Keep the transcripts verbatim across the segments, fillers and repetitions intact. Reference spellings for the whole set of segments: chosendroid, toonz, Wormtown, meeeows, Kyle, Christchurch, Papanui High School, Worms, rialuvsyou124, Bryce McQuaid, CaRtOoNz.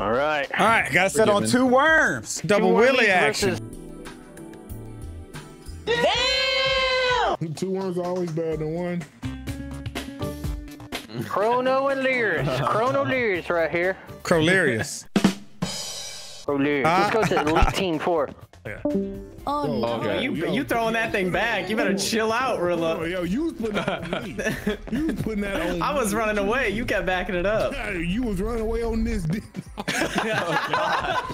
All right. All right, gotta set on two worms. Double wheelie action. Damn! Two worms are always better than one. Chrono and Lyrius. Chrono Lyrius right here. Crolerius. Crolerius. Uh, Let's go to Elite Team four. Yeah. Oh, no. Okay. You, yo, you throwing that thing back. You better chill out, Rilla. Yo, yo, you was putting that on me. You was putting that on me. I was running away. You kept backing it up. You was running away on this. Oh, God.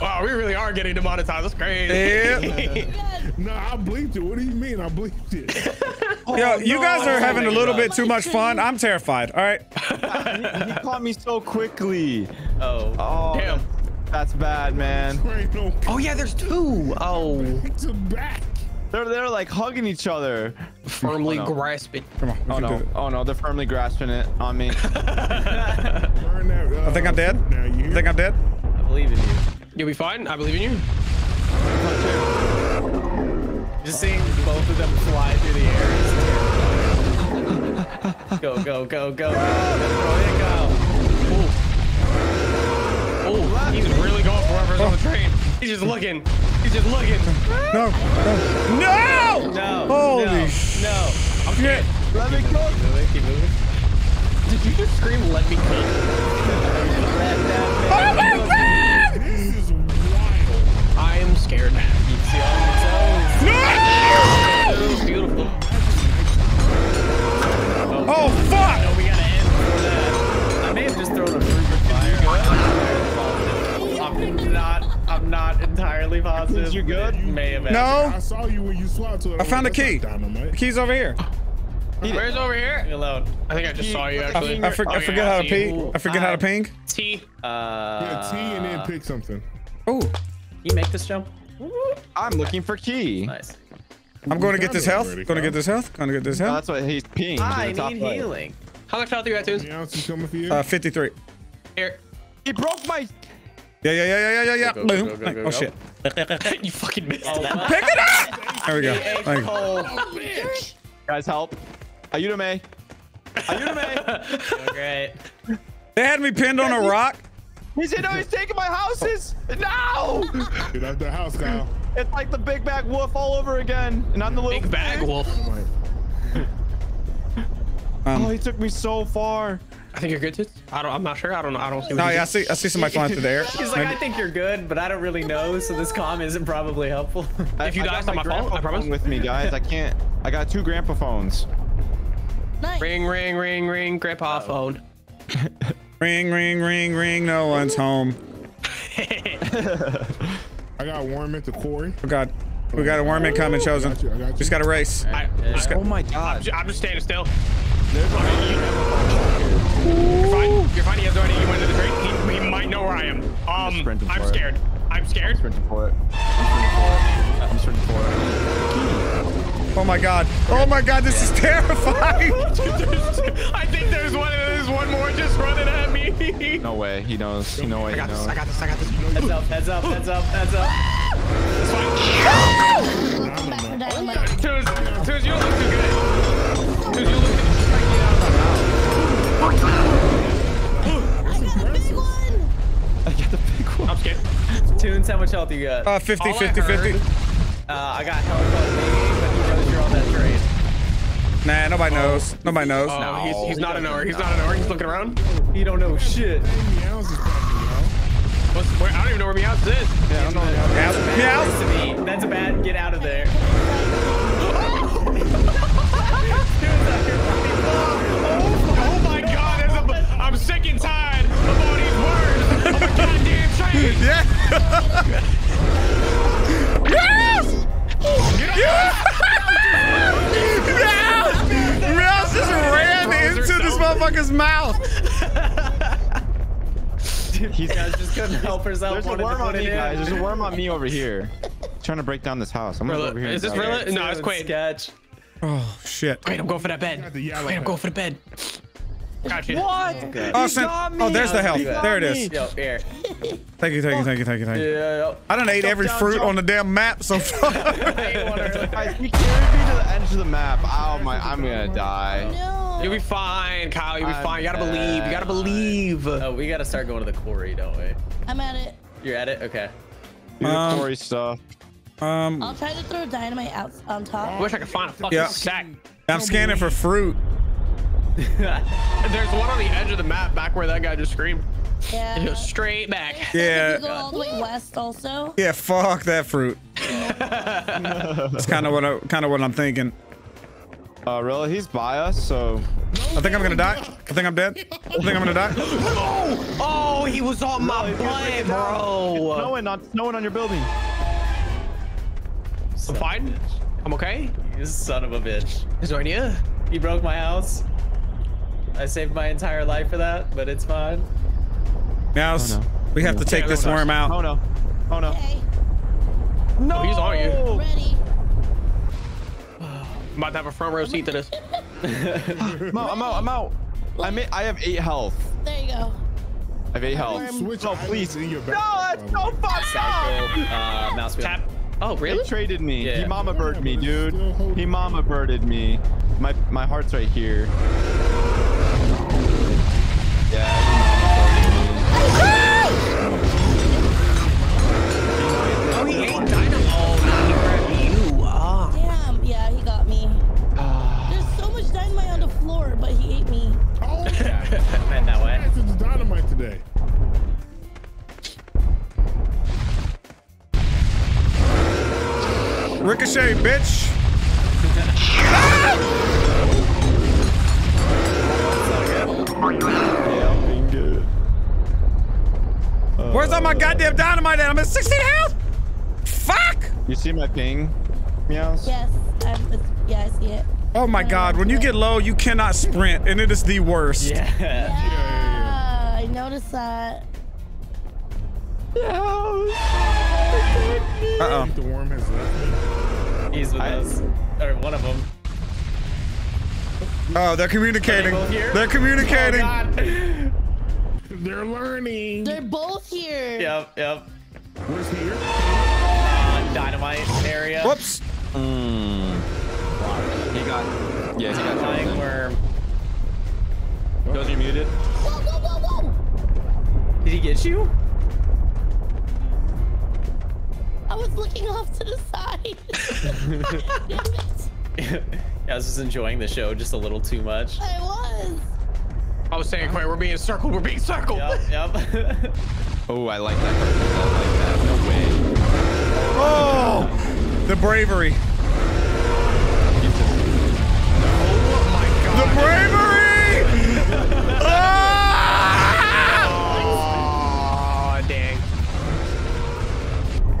Wow, we really are getting demonetized. That's crazy. Yeah. No, I bleeped it. What do you mean I bleeped it? Oh, yo, no, you guys are having a little bit too much fun. I'm terrified. All right. He, he caught me so quickly. Oh. Oh. Damn. That's bad, man. Oh yeah, there's two. Oh. Back to back. They're they're like hugging each other. Firmly oh, no. grasping. Come on. Oh no. Oh no, they're firmly grasping it on me. I think I'm dead. I think I'm dead. I believe in you. You'll be fine. I believe in you. Just seeing both of them fly through the air is terrifying. Go go go go. There you go. Oh, he's really going for whoever's oh. on the train. He's just looking. He's just looking. No. No. No. No. Holy no. no. I'm shit. Let me cook. Keep moving. Did you just scream, let me cook? Oh, my God. This is wild. I am scared now. You see all the cells. No. Beautiful. Oh, oh fuck. No, we got to end for that. I may have just thrown a fire. I'm not, I'm not entirely positive. You're good? You, May have no. I saw you when you swapped to it. I, I found a key. The key's over here. Where's over here? Alone. I think I just saw you actually. I, I, for, oh, I forget yeah, how to ping. I forget uh, how to ping. T. Uh, yeah, T and then pick something. Oh. You make this jump? I'm looking for key. Nice. I'm going to get this health. Going to get this health. Going to get this health. No, that's what he's pinged. I need healing. How much health do you have, Toons? Uh, fifty-three. Here. He broke my. Yeah, yeah, yeah, yeah, yeah, yeah. Go, go, go, go, go, go. Oh, shit. You fucking missed oh, that. Pick it up! There we go. Thank you. Guys, help. Ayuda me. Ayuda me. Great. They had me pinned on a rock. He said, no, he's taking my houses. No! Get out the house now. It's like the Big Bag Wolf all over again. And I'm the little Big Bag Wolf. Um, oh, he took me so far. I think you're good, Toots. I don't. I'm not sure. I don't know. I don't see. No, yeah, I see. I see somebody flying through the air. He's like, I think you're good, but I don't really know. So this comm isn't probably helpful. If you die, it's not my fault. I promise. With me, guys. I can't. I got two grandpa phones. Nice. Ring, ring, ring, ring. Grandpa uh-oh. phone. Ring, ring, ring, ring. No one's home. I got worm at the quarry. Oh God. We got a worm in coming, Chosen. I got you, I got you. Just got to race. I, yeah. just got, oh my God. I'm just, I'm just standing still. You're fine. You're fine. He has no idea you went to the train. He, he might know where I am. Um, I'm, I'm scared. It. I'm scared. I'm sprinting for it. I'm sprinting for it. Oh my God. Oh my God. This is terrifying. I think there's one. There's one more just running at me. No way. He knows. He knows. I got this. I got this. I got this. Heads up. Heads up. Heads up. Heads up. It's fine. Toons, Toons, you don't look too good. Toons, you look too good. I got the big one. I'm scared. Toons, how much health you got? Uh, fifty, fifty, fifty. Uh, I got health on me, but he knows you're on that train. Nah, nobody oh. knows. Nobody knows. Oh. No, he's, he's not a knower. He's not a knower. He's looking around. He don't know shit. What's, where, I don't even know where Meeeows is. Yeah, I don't know where Meeeows is. That's a bad get out of there. Oh my God. A, I'm sick and tired of all these words. Oh my goddamn train! Yeah! Yes! Yes! Meeeows just ran into this motherfucker's mouth! Dude, these guys just couldn't help herself. There's a worm on me, guys. There's a worm on me over here. I'm trying to break down this house. I'm gonna go over here. Is this real? No, it's Quaid. Sketch. Oh, shit. Quaid, I'm going for that bed. Quaid, I'm going for the bed. Gotcha. What? Okay. Oh, sent, oh, there's the health. There it is. Yo, here. Thank you, thank you, thank you, thank you, thank you. Yeah, I done ate jump, every jump, fruit jump. on the damn map so far. Guys, he carried me to the edge of the map. Oh my, I'm gonna die. No. You'll be fine, Kyle. You'll be I'm fine. You gotta believe. You gotta believe. Oh, we gotta start going to the quarry, don't we? I'm at it. You're at it? Okay. Do um, the quarry stuff. Um, I'll try to throw dynamite out on top. I wish I could find a fucking yeah. sack. I'm scanning for fruit. There's one on the edge of the map back where that guy just screamed. Yeah. It goes straight back. Yeah. Go all the way west also. Yeah, fuck that fruit. That's kind of what I, kind of what I'm thinking. Uh, really? He's by us, so. I think I'm gonna die. I think I'm dead. I think I'm gonna die. Oh! Oh, he was on my play, bro. It's snowing on, snowing on your building. I'm fine. I'm okay. You son of a bitch. Is there any? He broke my house. I saved my entire life for that, but it's fine. Now oh, no. we have to take yeah, this worm knows. out. Oh no! Oh no! Okay. No! Oh, he's on you. Ready. I'm about to have a front row seat to this. I'm out. I'm out. I'm out. I'm in, I have eight health. There you go. I have eight health. Switch oh, please. No, that's so fucked up. Uh, mouse wheel. Tap. Oh, really? He traded me. Yeah. He mama birded me, dude. He mama birded me. My my heart's right here. Yeah. Oh, he ate dynamite. Oh, you. Ah. Damn. Yeah, he got me. Uh, There's so much dynamite on the floor, but he ate me. Oh, yeah. Man, that way. It's dynamite today. Ricochet, bitch. Where's all my goddamn dynamite at? I'm at sixteen health. Fuck! You see my ping, meows? Yes, I'm, yeah, I see it. Oh my god, when you get low, you cannot sprint, and it is the worst. Yeah, yeah I noticed that. Uh-oh. I think the worm has left me. He's with I, us, or one of them. Oh, they're communicating. They're communicating. Oh, god. They're learning. They're both here. Yep, yep. Where's here? Uh, dynamite area. Whoops. Mm. He got. Yeah, he got dying worm. Those are muted. Whoa, whoa, whoa, whoa. Did he get you? I was looking off to the side. Damn it. Yeah, I was just enjoying the show just a little too much. I was. I was saying, Quay, we're being circled. We're being circled. Yep, yep. Oh, I like that. I like that. No way. Oh, the bravery. Oh my god. The bravery!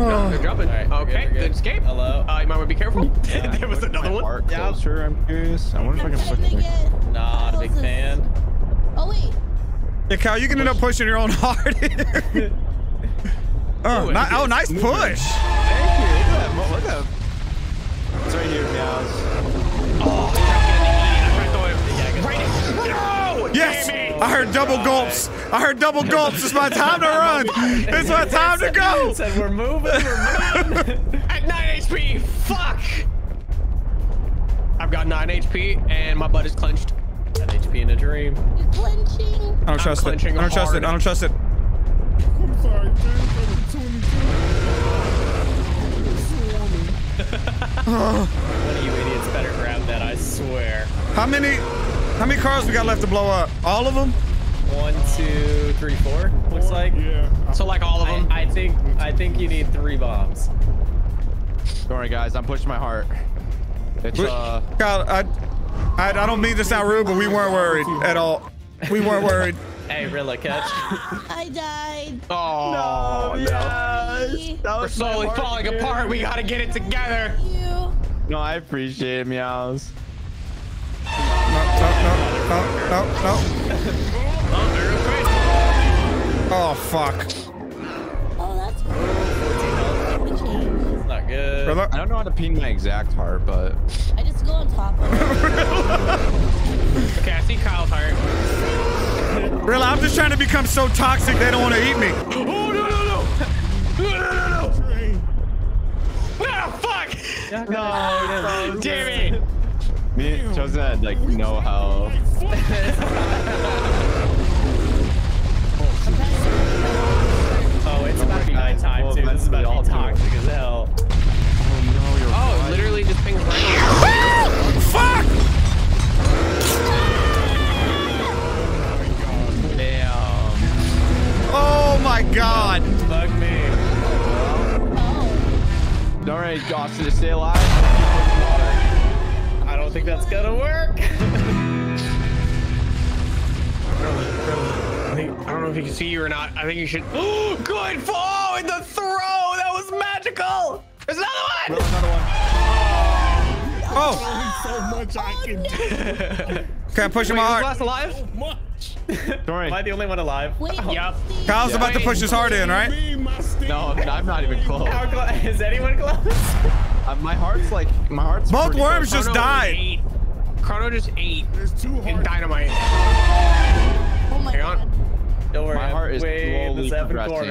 Oh, dang. No, they're jumping. Right, okay, good, good escape. Hello. Uh, you might want to be careful. Yeah, there was another one. Yeah, sure. I'm curious. I wonder if I can fucking make it. Nah, big fan. Oh wait. Yeah, Kyle, you can push. end up pushing your own hard. oh, Ooh, ni oh, nice push. Thank you. Look at that. Look at that. It's right here, meows. Oh, I right no! Yes. Damn, I heard double right. gulps. I heard double gulps. It's my time to run. It's my time to go. Said we're moving. We're moving. At nine H P. Fuck. I've got nine H P and my butt is clenched. An H P in a dream. You're clenching. I don't trust it. I don't trust it. I don't trust it. I'm sorry, dude. One of you idiots better grab that, I swear. How many how many cars we got left to blow up? All of them? One, two, three, four, looks four, like. Yeah. So like all of them? I, I think I think you need three bombs. Don't worry guys, I'm pushing my heart. It's uh God, I I, I don't mean to sound rude, but we weren't worried at all. We weren't worried. Hey, Rilla, catch. I died. Oh, no. Yes. We're slowly falling dude. apart. We got to get it together. No, I appreciate it, meows. No, no, no, no, no, no. Oh, fuck. Oh, that's cool. It's not good. Rilla? I don't know how to ping my exact heart, but... I just go on top of it. Okay, I see Kyle's heart. Really, I'm just trying to become so toxic they don't want to eat me. Oh, no, no, no. No, no, no, no. No, fuck. No, no, no. Damn it. Me and Chosen had, like, no health. Oh, it's about to be nighttime too. This is about to be toxic as hell. Oh, it literally just pings right over. Fuck! Damn. Oh my god. Fuck me. All right, Dawson, to stay alive. I don't think that's gonna work. I don't know if you can see you or not. I think you should. Oh, good fall in the throw. That was magical. There's another one. There's another one. Oh. oh. So much I oh, can no. do. Can I push Wait, him hard? Last alive? So much. Sorry. Am I the only one alive? Wait, oh. Yep. Kyle's yeah. about to push his heart in, right? No, I'm not even close. How close? Is anyone close? uh, my heart's like my heart's. Both worms close. just died. Chrono just ate. There's two hearts. In dynamite. Oh my Hang on. God. Don't worry. My heart is slowly progressing. Don't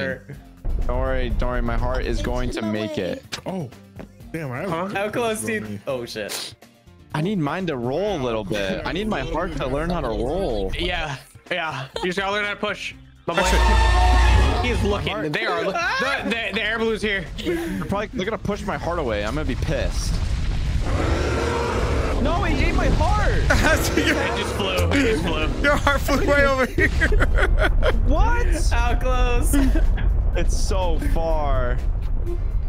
worry. Don't worry. My heart is going to make it. Oh, damn! I huh? How close do you? Oh shit. I need mine to roll a little bit. I need my heart to learn how to roll. Yeah, yeah. You just gotta learn how to push. He's looking. They are. Look the, the, the air balloon's here. They're probably. They're gonna push my heart away. I'm gonna be pissed. No, he ate my heart. Your, it just flew. It just flew. Your heart flew way over here. What? How close? It's so far.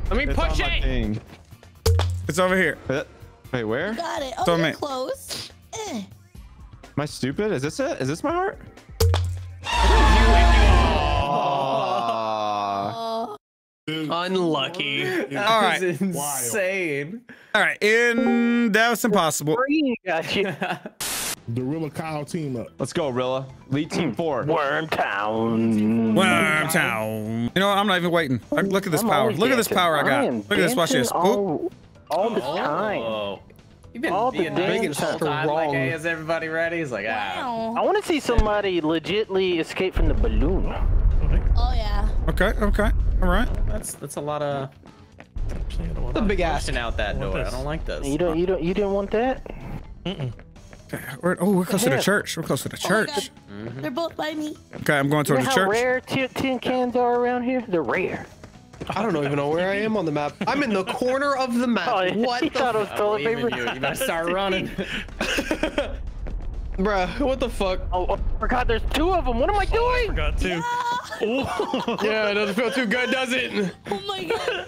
Let me it's push it. Thing. It's over here. Uh, Wait, where? Got it. Oh, you're close. Eh. Am I stupid? Is this it? Is this my heart? Oh. Unlucky. All right. Insane. All right. In that was impossible. The Rilla Kyle team up. Let's go, Rilla. Lead team four. Wormtown. Wormtown. You know what? I'm not even waiting. Look at this I'm power. Look at this power I got. Look at this. Watch this. Oop. All the oh. time. You've been all the biggest time. Wrong. Like, hey, is everybody ready? He's like, ah. Wow. I want to see somebody legitly escape from the balloon. Oh yeah. Okay. Okay. All right. That's that's a lot of. That's a big ass out that door. I don't like this. You don't. You don't. You didn't want that. Mm-mm. Okay. We're, oh, we're close to the church. We're close to the church. Oh, mm-hmm. They're both by me. Okay, I'm going you toward know the how church. Rare tin cans are around here. They're rare. I don't even know where I am on the map. I'm in the corner of the map. Oh, what? He the thought I was toilet paper. You, you better start running. Bruh, what the fuck? Oh, oh, I forgot there's two of them. What am I doing? Oh, I forgot two. Yeah. Oh. Yeah, it doesn't feel too good, does it? Oh my god.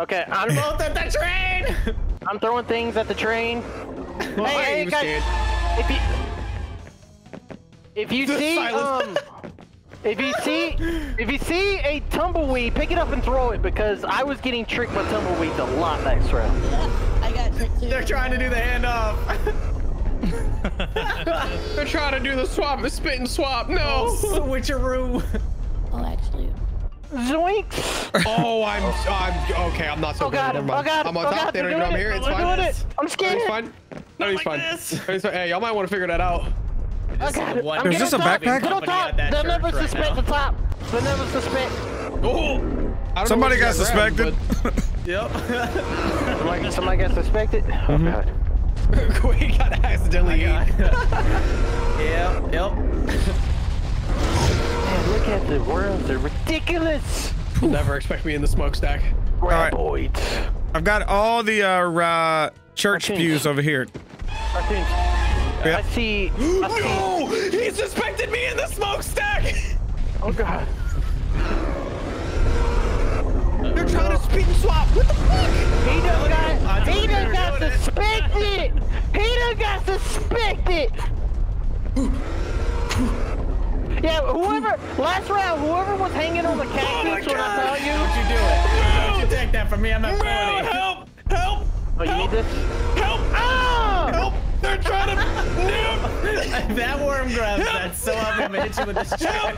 Okay, I'm both at the train. I'm throwing things at the train. Well, hey, hey guys, if you, if you see, um, If you see, if you see a tumbleweed, pick it up and throw it because I was getting tricked by tumbleweeds a lot next round. Yeah, I got tricked too. They're trying to do the handoff. They're trying to do the swap, the spit and swap. No, oh, switcheroo. Oh, actually. Zoinks. Oh, I'm, I'm okay. I'm not so. Oh god. Oh god. I'm on oh, top. God, they don't even know I'm here. It's fine. Doing it. I'm scared. It's fine. No, he's fine. Like hey, y'all might want to figure that out. I got it. I'm is this a backpack? They'll never suspect the top. They'll never suspect. Oh! Somebody got suspected. But... Yep. somebody, somebody got suspected. Oh god. We got accidentally. Yep. Yep. Man, look at the worms. They're ridiculous. You'll never expect me in the smokestack. All right. I've got all the uh, uh, church pews over here. I think. Yeah. I see. No! He suspected me in the smokestack! Oh god. They're trying to spit and swap. What the fuck? He done got, he done got suspected! He done got suspected! Yeah, whoever, last round, whoever was hanging on the cactus oh when I saw you. Don't you do it. No. Don't you take that from me. I'm not doing no, it. Help! Help! Oh, you help. need this? Help! Ah! Help! They're trying to. That worm grabs that so I'm gonna hit you with this chair.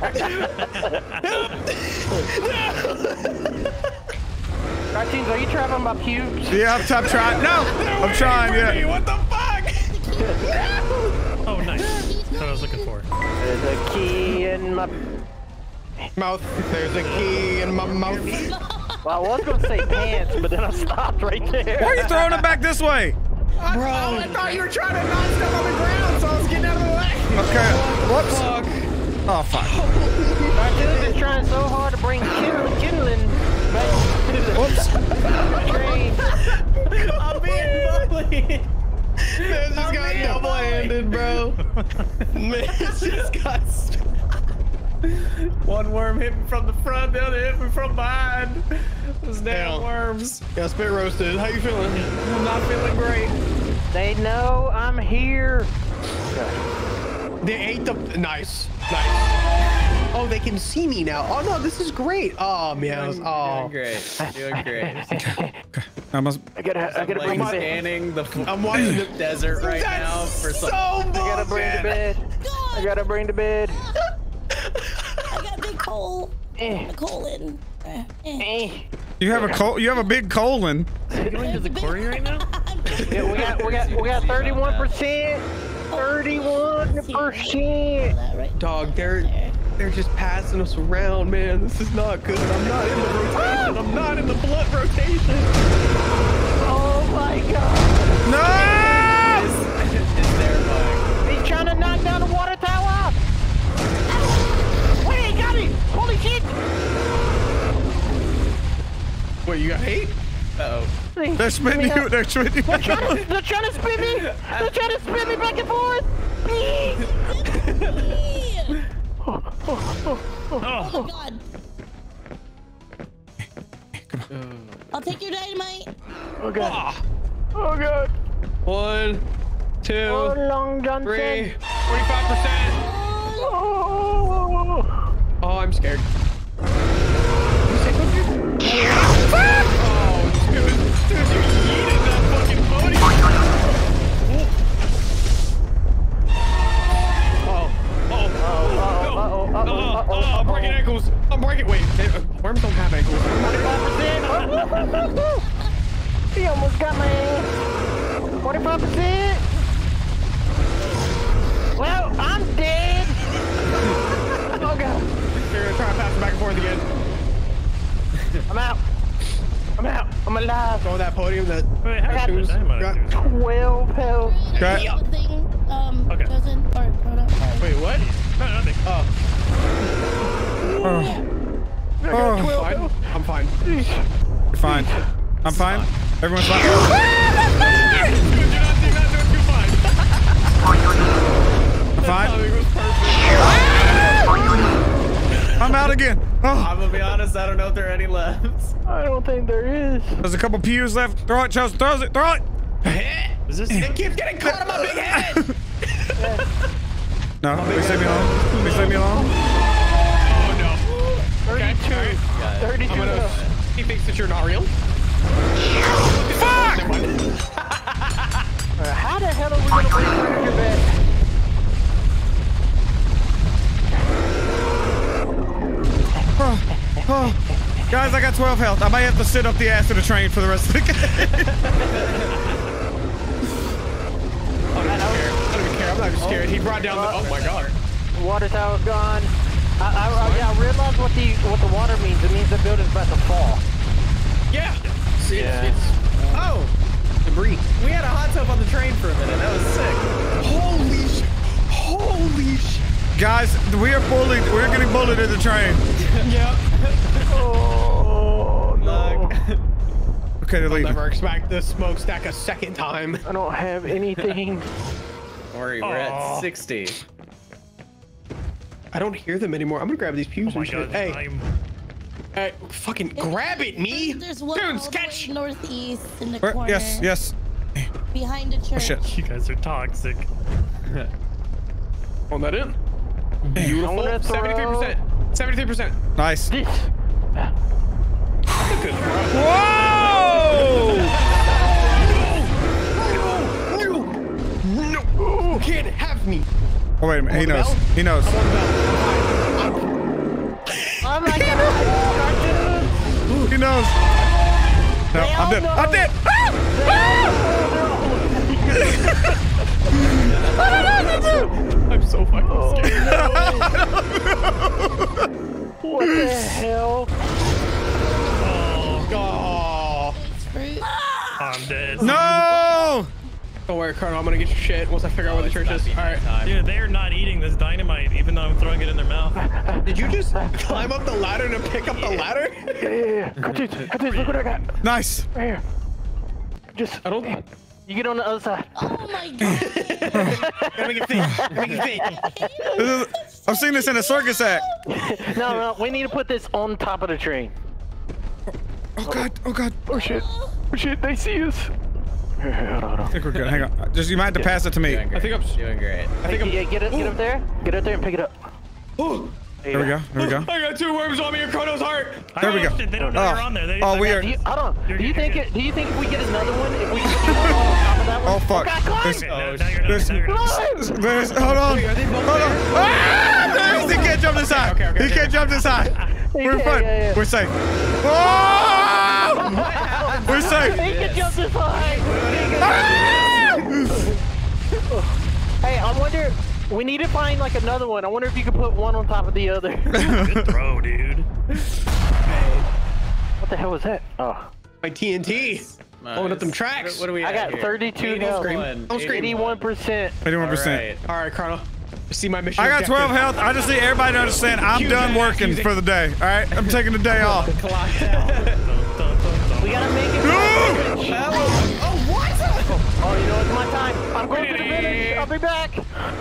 Cartoons, are you trapping my pubes? Yeah, I'm, I'm trying. No, I'm trying. Yeah. Me. What the fuck? No. Oh, nice. That's what I was looking for. There's a key in my mouth. There's a key in my mouth. Well, I was gonna say pants, but then I stopped right there. Why are you throwing them back this way? Bro. I, I thought you were trying to knock stuff on the ground, so I was getting out of the way. Okay. Whoops. Fuck. Oh, fuck. My dude's been trying so hard to bring kindling, kindling back to the Whoops. train. I'm being bullied. Man, this got double-handed, bro. Man, this got stuck. One worm hit me from the front, the other hit me from behind. Those damn worms. Yeah, spit roasted. How you feeling? I'm not feeling great. They know I'm here. They ate the... Nice. Nice. Oh, they can see me now. Oh, no, this is great. Oh, man. Doing, oh. Doing great. Doing great. I must... I gotta, I gotta bring my bed. The, I'm watching the desert right That's now. For so I gotta bring the bed. God. I gotta bring the bed. I got a big hole. Eh. A colon. Eh. Eh. You have a col. You have a big colon. Are you going to the quarry right now? Yeah, we got we got we got thirty-one percent. Thirty-one percent. Dog, they're they're just passing us around, man. This is not good. I'm not in the rotation. I'm not in the blood rotation. Oh my god. No! It's, it's terrifying. He's trying to knock down the water tower. Holy shit! Wait, you got eight? Uh-oh. They're spinning you, they're trying to- They're trying to, they're trying to spin me! They're trying to spin me back and forth! oh, oh, oh, oh, oh. Oh my god. Come on. I'll take your dynamite. Oh god. Oh god. One, two, oh, three, forty-five percent. Oh. Oh, I'm scared. You said something? Oh, dude. Dude, you yeeted that fucking pony. Oh, oh, oh, oh, oh, oh, I'm breaking ankles. I'm breaking. Wait, worms don't have ankles. forty-five percent. He almost got my ankle. forty-five percent. Well, I'm dead. Oh, God. You're gonna try to pass it back and forth again. I'm out. I'm out. I'm alive. Go on that podium. That Wait, how I got twelve pills. Got um, okay. Doesn't, or, or not, Wait, what? No, nothing. Oh. oh. Yeah. oh. I'm fine. You're fine. I'm fine. Everyone's fine. I'm fine. I'm out again. Oh. I'm gonna be honest, I don't know if there are any left. I don't think there is. There's a couple pews left. Throw it, Chelsea. Throw it. Throw it. Is this? It keeps getting caught in my big head. no, please leave me alone. Please leave me alone. Oh no. thirty-two. Okay. thirty-two. I'm gonna, he thinks that you're not real. Fuck! uh, how the hell are we gonna bring you back? Oh, oh. Guys, I got twelve health. I might have to sit up the ass of the train for the rest of the game. oh, I, don't I don't even care. I'm not even scared. Oh, he brought down water. the. Oh my god. Water tower's gone. I, I, I, yeah, I realize what the what the water means. It means the building's about to fall. Yeah. See, yeah. It's, it's, oh, debris. We had a hot tub on the train for a minute. That was sick. Holy shit. Holy shit. Guys, we are bullied. We're getting bullied in the train. Yep. Oh, no. Okay, they're leaving. I'll never expect this smokestack a second time. I don't have anything. Don't worry, we're Aww. at sixty. I don't hear them anymore. I'm gonna grab these pews oh and shit. God, hey. I'm... Hey, fucking if, grab it, me. There's one Dude, sketch. northeast in the corner. Yes, yes. Behind the church. Oh, shit. You guys are toxic. On that in. Beautiful. seventy-three percent. seventy-three percent. Nice. That's a good throw. Whoa! no, no, no, no. Can't have me. Oh, wait a minute. He knows. He knows. I'm like, he knows. No, I'm dead. I'm dead. I don't know what to do. I'm so fucking oh, scared. No. I don't know. What the hell? Oh, God. I'm dead. No! worry, Cardo, I'm gonna get your shit once I figure oh, out where the church is. Alright. Dude, they're not eating this dynamite, even though I'm throwing it in their mouth. Did you just climb up the ladder to pick up yeah. the ladder? Yeah, yeah, yeah. Cut it, cut it, look what I got. Nice. Right here. Just, I don't... You get on the other side. Oh my god. Make it fit. Make it fit. I've seen this in a circus act. No, no, we need to put this on top of the train. Oh god, oh god. Oh shit. Oh shit, they see us. I think we're good. Hang on. Just you might have to pass it to me. I think I'm doing great. I think I'm yeah, get it get up there. Get up there and pick it up. Ooh. There we go. There we go. I got two worms on me and Chrono's heart. There we go. They don't know they're on there. Oh, we are. Do you, I don't. Do you think it? Do you think if we get another one, if we get one on top of that one? Oh fuck! Oh, there's. Hold on. Hold on. Ah! He can't jump this high. He can't jump this high. We're fine. We're safe. Oh! We're safe. He can jump this high. Hey, I wonder. We need to find like another one. I wonder if you could put one on top of the other. Good throw, dude. What the hell was that? Oh, my T N T. Nice. Blowing up them tracks. What do we? I got here? thirty-two health. Don't scream. eighty-one percent. eighty-one percent. All right, Cardo. See my mission. I got twelve objective. Health. I just need everybody to understand. I'm done working for the day. All right, I'm taking the day off. The clock's out. We gotta make it. No! Oh, what? Oh, you know it's my time. I'm going to the village. I'll be back. I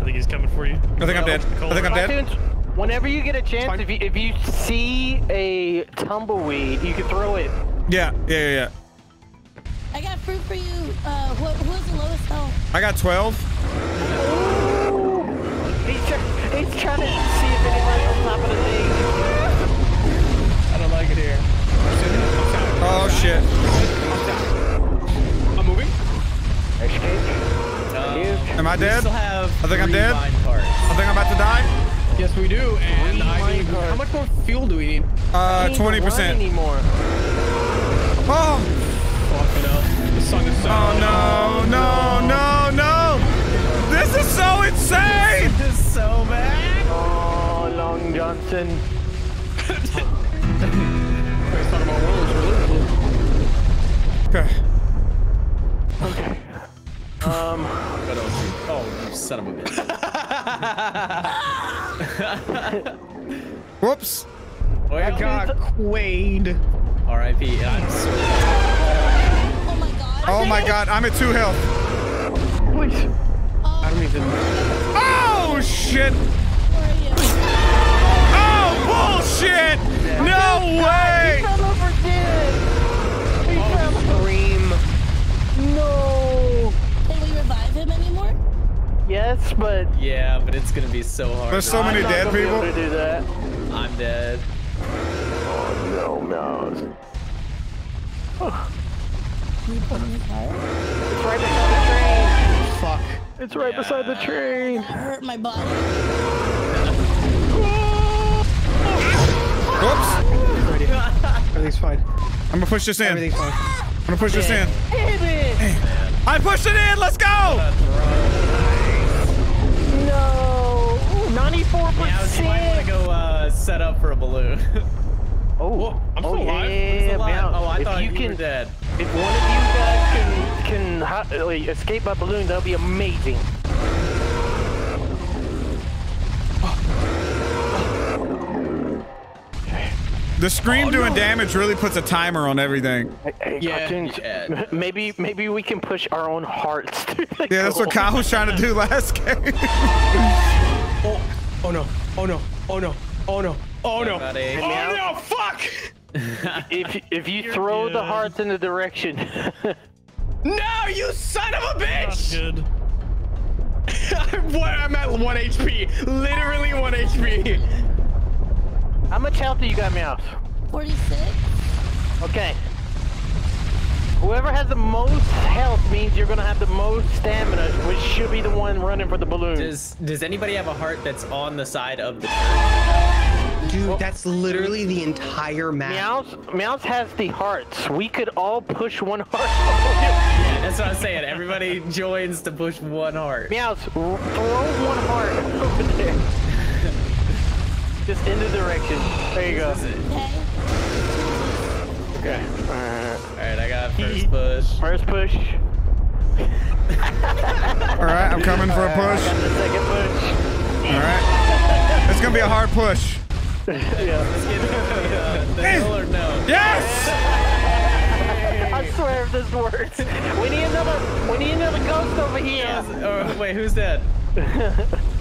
think he's coming for you. I think I'm dead. I think I'm dead. Whenever you get a chance, if you if you see a tumbleweed, you can throw it. Yeah, yeah, yeah. I got fruit for you. Uh, what was the lowest health? I got twelve. He's trying. He's trying to see if anybody's on top of the thing. I don't like it here. Oh shit. Am I dead? Still have I think I'm dead. Cards. I think I'm about to die. Yes, we do. And I need, how much more fuel do we need? Uh, twenty percent. Oh! Fucking up. This song is so. Oh no, no, no, no! This is so insane. This is so bad. Oh, Long Johnson. Okay. Okay. Um. Oh, you son of a bitch. Whoops. Oh, I got Quaid. R I P. I'm so oh my god. Oh my god. I'm at two health. Wait. I don't even. Oh shit. Oh bullshit. No way. He fell over dead. He fell over. Scream. No. Him anymore? Yes, but yeah, but it's gonna be so hard. There's so many dead people. I'm not gonna be able to do that. I'm dead. Oh no, no. Oh. It's right beside the train. Fuck. It's right yeah. beside the train. That hurt my body. Whoops. Everything's fine. I'm gonna push this in. Everything's fine. I'm gonna push yeah. this in. Damn it. I pushed it in. Let's go. Nice. No, ninety-four percent. Yeah, I was going to go uh, set up for a balloon. oh, Whoa, I'm still oh, alive. Yeah, alive. Oh, I if thought you, you can, were dead. If one of you guys can, can uh, escape by balloon, that'll be amazing. The scream oh, doing no. damage really puts a timer on everything. Hey, yeah, yeah. Maybe maybe we can push our own hearts to the Yeah, that's goal. What Kyle was trying to do last game. oh, oh no, oh no, oh no, oh no, oh no, oh no, fuck! if, if you You're throw good. The hearts in the direction. No, you son of a bitch! I'm at one H P, literally one H P. How much health do you got, Meows? forty-six. Okay. Whoever has the most health means you're gonna have the most stamina, which should be the one running for the balloon. Does Does anybody have a heart that's on the side of the train? Dude, well, that's literally the entire map. Meows, Meows has the hearts. We could all push one heart. Yeah, that's what I'm saying. Everybody joins to push one heart. Meows, throw one heart over there. Just in the direction. There you go. Okay. Okay. Alright, I got first push. First push. Alright, I'm coming for a push. I got the second push. Alright. It's gonna be a hard push. Yeah. Let's get the, the hill or no? Yes! I swear if this works. We need another, we need another ghost over here. Yes. Oh, wait, who's dead?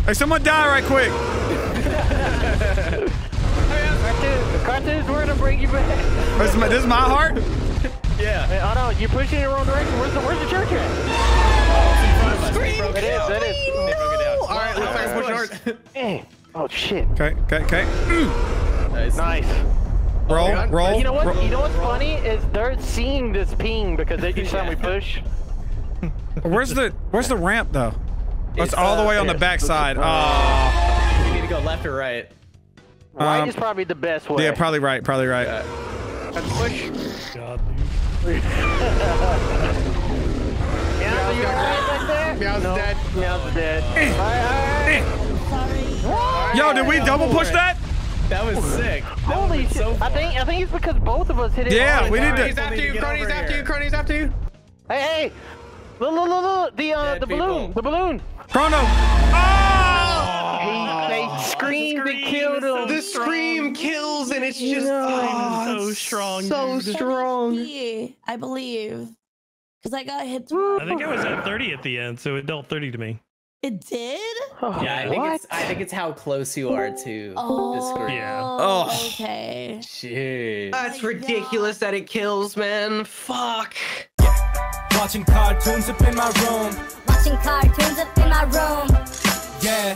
Hey, someone die right quick. CaRtOoNz, we're gonna bring you back. This is my, this is my heart? Yeah. Hey, oh no, you're pushing in the wrong direction. Where's the, where's the church at? Oh, it's in front of us. It is, it is. No. It All right, let's try to push hard. Hey. Oh shit. Okay, okay, okay. Mm. Nice. nice. Roll, oh, roll. You know what? Roll, you know what's roll. funny is they're seeing this ping because they each time we push. Where's the Where's the ramp though? It's, it's all uh, the way on the backside. Oh. We need to go left or right. Right um, is probably the best way. Yeah, probably right. Probably right. Yeah. Let's push. God, dude. Yeah, you alright back there? Meow's no. dead. Meow's dead. Eh. All right, all right. Eh. Yo, did we double push that? That was sick. That Holy was so shit. I think I think it's because both of us hit it. Yeah, we did that. He's after you, Crony's after you, Crony's after you. Hey, hey. Look, look, look, look. The, uh, the balloon, the balloon. Chrono. Oh! They, they screamed and killed him. The scream kills and it's just so strong. So strong. I believe. Because I got hit. I think I was at thirty at the end, so it dealt thirty to me. It did? Oh, yeah, I think, it's, I think it's how close you are to oh, the screen. Yeah. Oh, okay. Shit. That's oh, ridiculous God. that it kills, man. Fuck. Yeah. Watching CaRtOoNz up in my room. Watching CaRtOoNz up in my room. Yeah.